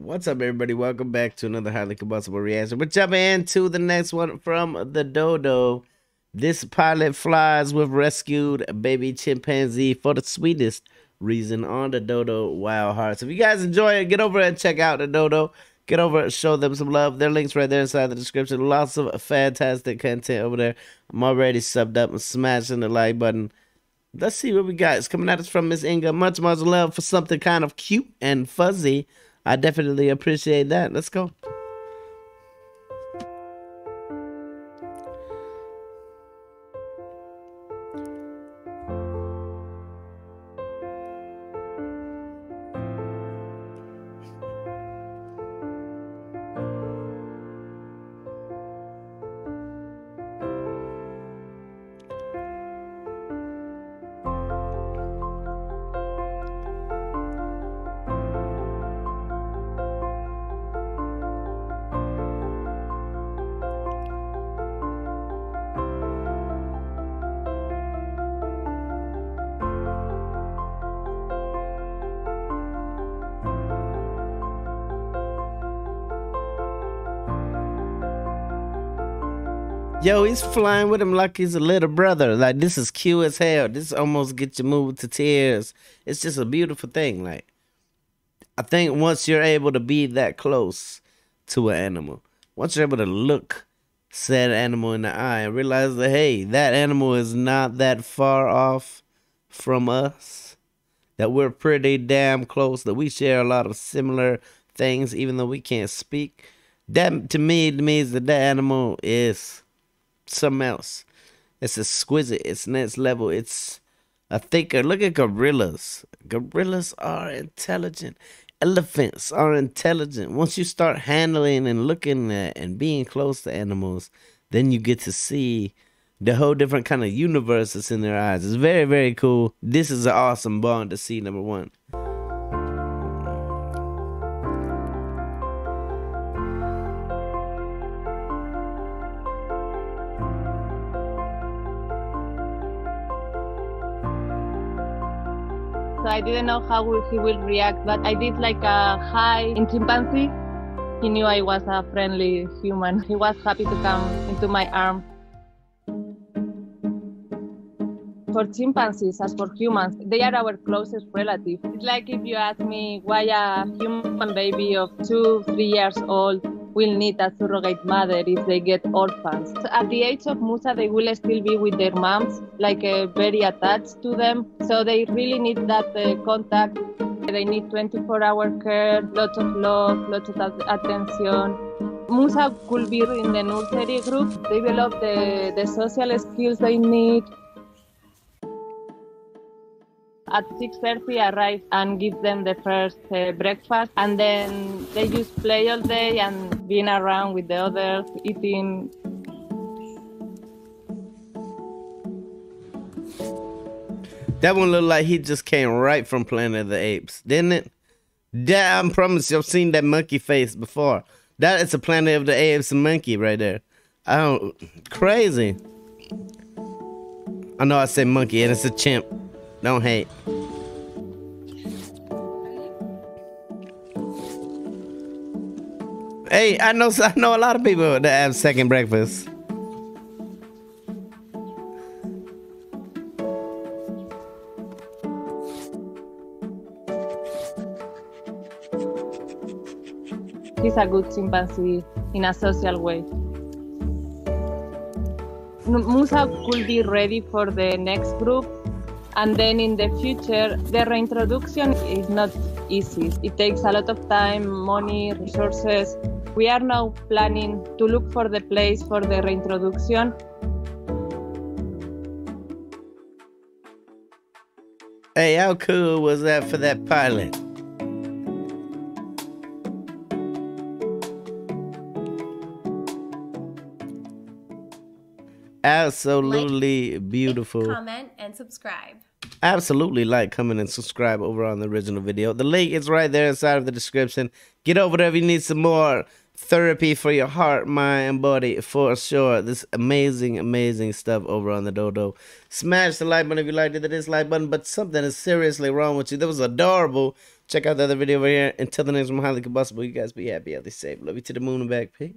What's up, everybody? Welcome back to another Highly Combustible Reaction. We're jumping into the next one from the Dodo. This pilot flies with rescued baby chimpanzee for the sweetest reason on the Dodo Wild Hearts. If you guys enjoy it, get over and check out the Dodo. Get over, show them some love. Their link's right there inside the description. Lots of fantastic content over there. I'm already subbed up and smashing the like button. Let's see what we got. It's coming at us from Miss Inga. Much love for something kind of cute and fuzzy. I definitely appreciate that. Let's go. Yo, he's flying with him like he's a little brother. Like, this is cute as hell. This almost gets you moved to tears. It's just a beautiful thing. Like, I think once you're able to be that close to an animal, once you're able to look said animal in the eye and realize that, hey, that animal is not that far off from us, that we're pretty damn close, that we share a lot of similar things, even though we can't speak, that to me means that that animal is something else. It's exquisite. It's next level. It's a thinker. Look at gorillas. Gorillas are intelligent. Elephants are intelligent. Once you start handling and looking at and being close to animals, then you get to see the whole different kind of universe that's in their eyes. It's very, very cool. This is an awesome bond to see, number one. So I didn't know how he will react, but I did like a hi in chimpanzee. He knew I was a friendly human. He was happy to come into my arms. For chimpanzees, as for humans, they are our closest relatives. It's like if you ask me why a human baby of 2-3 years old will need a surrogate mother if they get orphans. So at the age of Musa, they will still be with their moms, like very attached to them. So they really need that contact. They need 24-hour care, lots of love, lots of attention. Musa could be in the nursery group, develop the social skills they need. At 6:30 I arrive and give them the first breakfast, and then they just play all day and being around with the others, eating. That one looked like he just came right from Planet of the Apes, didn't it? Yeah, I promise you, I've seen that monkey face before. That is a Planet of the Apes monkey right there. Crazy. I know I say monkey and it's a chimp. Don't hate. Hey, I know a lot of people that have second breakfast. He's a good chimpanzee in a social way. Musa could be ready for the next group. And then in the future, the reintroduction is not easy. It takes a lot of time, money, resources. We are now planning to look for the place for the reintroduction. Hey, how cool was that for that pilot? Absolutely like, beautiful. Comment and subscribe. Absolutely like, comment, and subscribe over on the original video. The link is right there inside of the description. Get over there if you need some more therapy for your heart, mind, and body for sure. This amazing, amazing stuff over on the Dodo. Smash the like button if you liked it, the dislike button, but something is seriously wrong with you. That was adorable. Check out the other video right here. Until the next one, Highly Combustible. You guys be happy, healthy, safe. Love you to the moon and back. Peace.